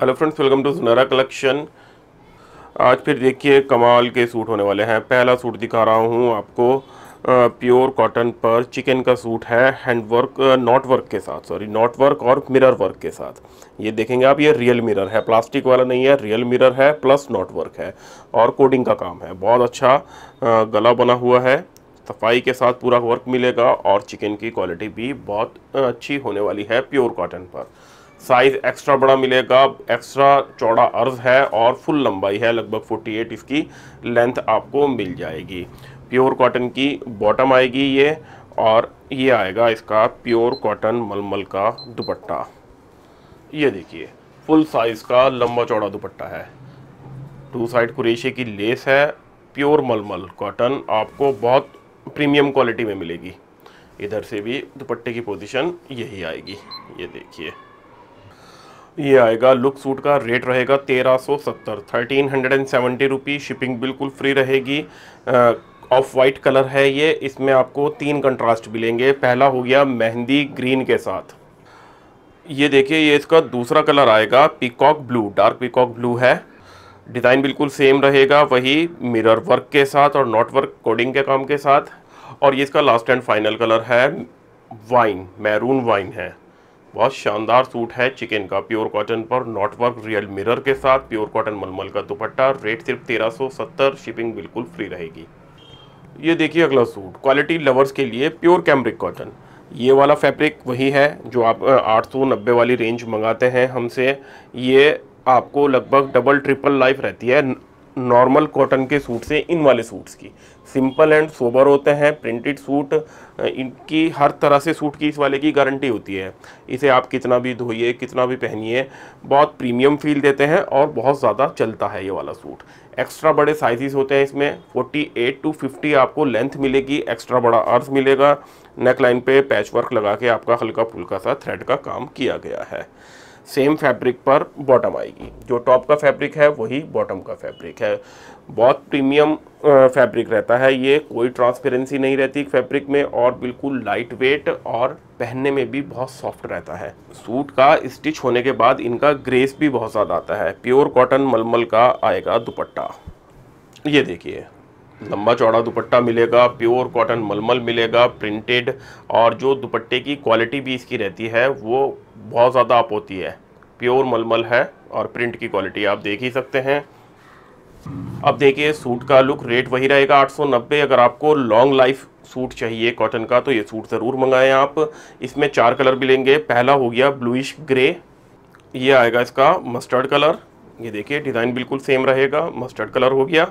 Hello friends, welcome to Zunaira collection. आज फिर देखिए कमाल के सूट होने वाले हैं। पहला सूट दिखा रहा हूँ आपको, प्योर कॉटन पर चिकन का सूट है, हैंडवर्क नॉट वर्क के साथ, सॉरी नॉट वर्क और मिरर वर्क के साथ। ये देखेंगे आप, ये रियल मिरर है, प्लास्टिक वाला नहीं है, रियल मिरर है प्लस नॉट वर्क है और कोडिंग का काम है। बहुत अच्छा गला बना हुआ है, सफाई के साथ पूरा वर्क मिलेगा और चिकन की क्वालिटी भी बहुत अच्छी होने वाली है। प्योर कॉटन पर साइज़ एक्स्ट्रा बड़ा मिलेगा, एक्स्ट्रा चौड़ा अर्ज है और फुल लंबाई है, लगभग 48 इसकी लेंथ आपको मिल जाएगी। प्योर कॉटन की बॉटम आएगी ये, और ये आएगा इसका प्योर कॉटन मलमल का दुपट्टा। ये देखिए फुल साइज़ का लंबा चौड़ा दुपट्टा है, टू साइड कुरेशी की लेस है। प्योर मलमल कॉटन आपको बहुत प्रीमियम क्वालिटी में मिलेगी। इधर से भी दुपट्टे की पोजीशन यही आएगी, ये देखिए। ये आएगा लुक सूट का, रेट रहेगा 1370 1370 रुपीज़। शिपिंग बिल्कुल फ्री रहेगी। ऑफ वाइट कलर है ये, इसमें आपको तीन कंट्रास्ट मिलेंगे। पहला हो गया मेहंदी ग्रीन के साथ, ये देखिए। ये इसका दूसरा कलर आएगा peacock blue, dark peacock blue है। डिज़ाइन बिल्कुल सेम रहेगा, वही मिरर वर्क के साथ और नॉट वर्क कोडिंग के काम के साथ। और ये इसका लास्ट एंड फाइनल कलर है वाइन, मैरून वाइन है। बहुत शानदार सूट है चिकन का, प्योर कॉटन पर नॉट वर्क रियल मिरर के साथ, प्योर कॉटन मलमल का दुपट्टा। रेट सिर्फ 1370, शिपिंग बिल्कुल फ्री रहेगी। ये देखिए अगला सूट, क्वालिटी लवर्स के लिए प्योर कैमरिक कॉटन। ये वाला फैब्रिक वही है जो आप 890 वाली रेंज मंगाते हैं हमसे। ये आपको लगभग डबल ट्रिपल लाइफ रहती है नॉर्मल कॉटन के सूट से। इन वाले सूट्स की सिंपल एंड सोबर होते हैं, प्रिंटेड सूट, इनकी हर तरह से सूट की इस वाले की गारंटी होती है। इसे आप कितना भी धोइए, कितना भी पहनिए, बहुत प्रीमियम फील देते हैं और बहुत ज़्यादा चलता है ये वाला सूट। एक्स्ट्रा बड़े साइजेस होते हैं इसमें, 48 to 50 आपको लेंथ मिलेगी, एक्स्ट्रा बड़ा अर्थ मिलेगा। नेक लाइन पे पैच वर्क लगा के आपका हल्का फुल्का सा थ्रेड का काम किया गया है। सेम फैब्रिक पर बॉटम आएगी, जो टॉप का फैब्रिक है वही बॉटम का फैब्रिक है। बहुत प्रीमियम फैब्रिक रहता है ये, कोई ट्रांसपेरेंसी नहीं रहती फैब्रिक में, और बिल्कुल लाइट वेट और पहनने में भी बहुत सॉफ्ट रहता है। सूट का स्टिच होने के बाद इनका ग्रेस भी बहुत ज़्यादा आता है। प्योर कॉटन मलमल का आएगा दुपट्टा, ये देखिए लंबा चौड़ा दुपट्टा मिलेगा, प्योर कॉटन मलमल मिलेगा, प्रिंटेड। और जो दुपट्टे की क्वालिटी भी इसकी रहती है वो बहुत ज़्यादा आप होती है, प्योर मलमल है और प्रिंट की क्वालिटी आप देख ही सकते हैं। अब देखिए सूट का लुक, रेट वही रहेगा 890। अगर आपको लॉन्ग लाइफ सूट चाहिए कॉटन का तो ये सूट ज़रूर मंगाएं आप। इसमें चार कलर मिलेंगे। पहला हो गया ब्लूइश ग्रे, ये आएगा इसका मस्टर्ड कलर। ये देखिए डिज़ाइन बिल्कुल सेम रहेगा, मस्टर्ड कलर हो गया।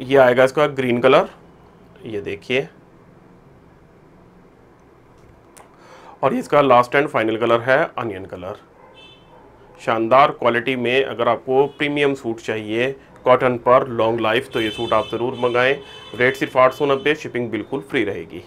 ये आएगा इसका ग्रीन कलर, ये देखिए। और ये इसका लास्ट एंड फाइनल कलर है अनियन कलर। शानदार क्वालिटी में अगर आपको प्रीमियम सूट चाहिए कॉटन पर लॉन्ग लाइफ तो ये सूट आप ज़रूर मंगाएं। रेट सिर्फ 890, शिपिंग बिल्कुल फ्री रहेगी।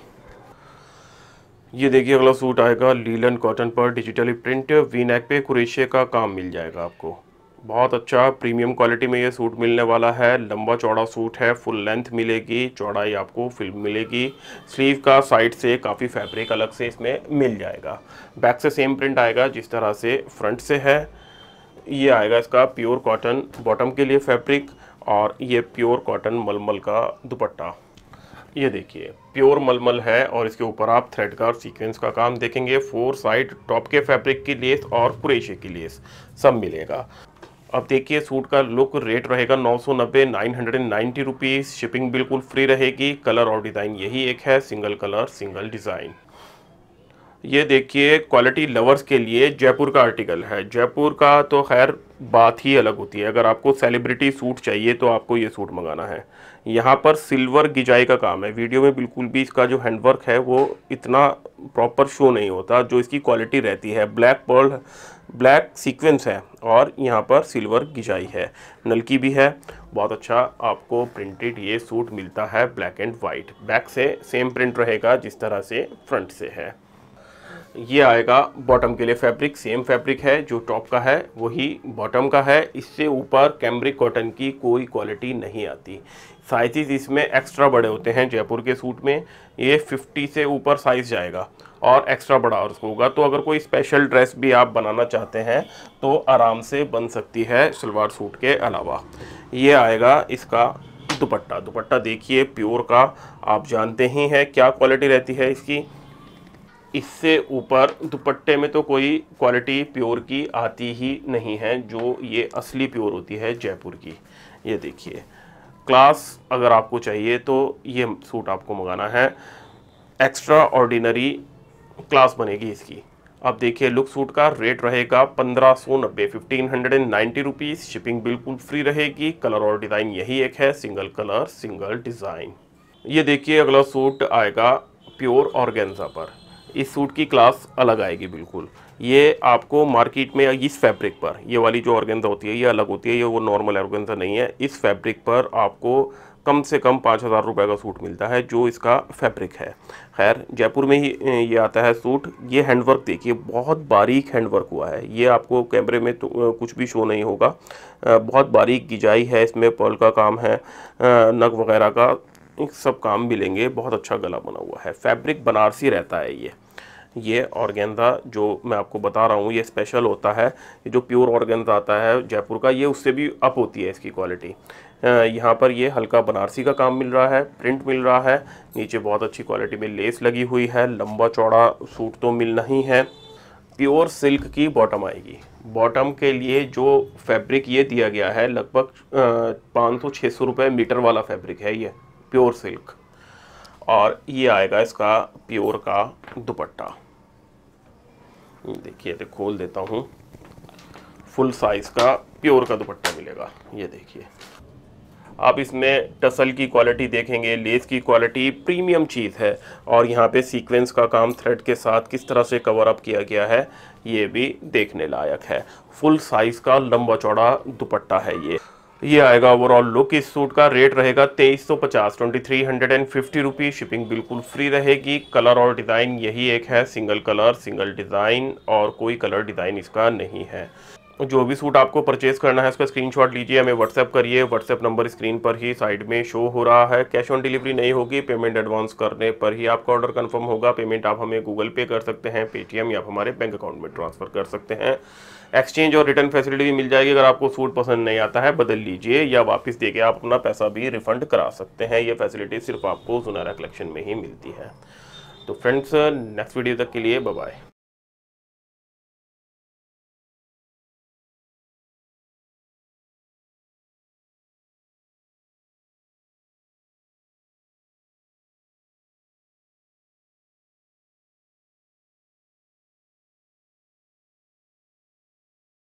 ये देखिए अगला सूट आएगा लीलन कॉटन पर, डिजिटली प्रिंट, वी नेक पे कुरेशे का काम मिल जाएगा आपको। बहुत अच्छा प्रीमियम क्वालिटी में ये सूट मिलने वाला है। लंबा चौड़ा सूट है, फुल लेंथ मिलेगी, चौड़ाई आपको फिल्म मिलेगी। स्लीव का साइड से काफ़ी फैब्रिक अलग से इसमें मिल जाएगा। बैक से सेम प्रिंट आएगा जिस तरह से फ्रंट से है। ये आएगा इसका प्योर कॉटन बॉटम के लिए फैब्रिक, और ये प्योर कॉटन मलमल का दुपट्टा। ये देखिए प्योर मलमल है और इसके ऊपर आप थ्रेड का और सीक्वेंस का काम देखेंगे। फोर साइड टॉप के फैब्रिक की लेस और कुरेशे की लेस सब मिलेगा। अब देखिए सूट का लुक, रेट रहेगा 990 990 रुपीज़, शिपिंग बिल्कुल फ्री रहेगी। कलर और डिज़ाइन यही एक है, सिंगल कलर सिंगल डिज़ाइन। ये देखिए क्वालिटी लवर्स के लिए जयपुर का आर्टिकल है। जयपुर का तो खैर बात ही अलग होती है। अगर आपको सेलिब्रिटी सूट चाहिए तो आपको ये सूट मंगाना है। यहाँ पर सिल्वर गिजाई का काम है। वीडियो में बिल्कुल भी इसका जो हैंडवर्क है वो इतना प्रॉपर शो नहीं होता जो इसकी क्वालिटी रहती है। ब्लैक पर्ल, ब्लैक सीक्वेंस है और यहाँ पर सिल्वर गिजाई है, नलकी भी है। बहुत अच्छा आपको प्रिंटेड ये सूट मिलता है, ब्लैक एंड वाइट। बैक से सेम प्रिंट रहेगा जिस तरह से फ्रंट से है। ये आएगा बॉटम के लिए फैब्रिक, सेम फैब्रिक है जो टॉप का है वही बॉटम का है। इससे ऊपर कैमरिक कॉटन की कोई क्वालिटी नहीं आती। साइज़ इसमें एक्स्ट्रा बड़े होते हैं जयपुर के सूट में। ये 50 से ऊपर साइज़ जाएगा और एक्स्ट्रा बड़ा होगा। तो अगर कोई स्पेशल ड्रेस भी आप बनाना चाहते हैं तो आराम से बन सकती है। सलवार सूट के अलावा ये आएगा इसका दुपट्टा। दुपट्टा देखिए प्योर का, आप जानते ही हैं क्या क्वालिटी रहती है इसकी। इससे ऊपर दुपट्टे में तो कोई क्वालिटी प्योर की आती ही नहीं है, जो ये असली प्योर होती है जयपुर की। ये देखिए क्लास अगर आपको चाहिए तो ये सूट आपको मंगाना है। एक्स्ट्रा ऑर्डिनरी क्लास बनेगी इसकी। अब देखिए लुक सूट का रेट रहेगा 1590 1590 रुपीज़। शिपिंग बिल्कुल फ्री रहेगी। कलर और डिज़ाइन यही एक है, सिंगल कलर सिंगल डिज़ाइन। ये देखिए अगला सूट आएगा प्योर ऑर्गेन्जा पर। इस सूट की क्लास अलग आएगी बिल्कुल। ये आपको मार्केट में इस फैब्रिक पर, ये वाली जो ऑर्गेन्जा होती है ये अलग होती है, ये वो नॉर्मल ऑर्गेन्जा नहीं है। इस फैब्रिक पर आपको कम से कम 5000 रुपये का सूट मिलता है, जो इसका फैब्रिक है। खैर जयपुर में ही ये आता है सूट। ये हैंडवर्क देखिए, बहुत बारीक हैंडवर्क हुआ है। ये आपको कैमरे में तो कुछ भी शो नहीं होगा। बहुत बारीक गिजाई है इसमें, पर्ल का काम है, नग वगैरह का सब काम मिलेंगे। बहुत अच्छा गला बना हुआ है। फैब्रिक बनारसी रहता है ये ऑर्गेन्जा जो मैं आपको बता रहा हूँ ये स्पेशल होता है। ये जो प्योर ऑर्गेन्जा आता है जयपुर का, ये उससे भी अप होती है इसकी क्वालिटी। यहाँ पर ये हल्का बनारसी का काम मिल रहा है, प्रिंट मिल रहा है, नीचे बहुत अच्छी क्वालिटी में लेस लगी हुई है। लंबा चौड़ा सूट तो मिलना ही है। प्योर सिल्क की बॉटम आएगी। बॉटम के लिए जो फैब्रिक ये दिया गया है लगभग 500-600 रुपये मीटर वाला फैब्रिक है ये प्योर सिल्क। और ये आएगा इसका प्योर का दुपट्टा। देखिए खोल देता हूँ। फुल साइज़ का प्योर का दुपट्टा मिलेगा। ये देखिए आप इसमें टसल की क्वालिटी देखेंगे, लेस की क्वालिटी प्रीमियम चीज़ है। और यहाँ पे सीक्वेंस का काम थ्रेड के साथ किस तरह से कवर अप किया गया है ये भी देखने लायक है। फुल साइज़ का लंबा चौड़ा दुपट्टा है ये आएगा ओवरऑल लुक। इस सूट का रेट रहेगा 2350 2350 रुपीज़। शिपिंग बिल्कुल फ्री रहेगी। कलर और डिज़ाइन यही एक है, सिंगल कलर सिंगल डिज़ाइन, और कोई कलर डिज़ाइन इसका नहीं है। जो भी सूट आपको परचेज़ करना है उसका स्क्रीनशॉट लीजिए, हमें व्हाट्सएप करिए। व्हाट्सएप नंबर स्क्रीन पर ही साइड में शो हो रहा है। कैश ऑन डिलीवरी नहीं होगी, पेमेंट एडवांस करने पर ही आपका ऑर्डर कंफर्म होगा। पेमेंट आप हमें गूगल पे कर सकते हैं, पेटीएम, या आप हमारे बैंक अकाउंट में ट्रांसफ़र कर सकते हैं। एक्सचेंज और रिटर्न फैसिलिटी भी मिल जाएगी। अगर आपको सूट पसंद नहीं आता है बदल लीजिए, या वापस देके आप अपना पैसा भी रिफंड करा सकते हैं। ये फैसिलिटी सिर्फ आपको ज़ुनैरा कलेक्शन में ही मिलती है। तो फ्रेंड्स नेक्स्ट वीडियो तक के लिए बाय बाय।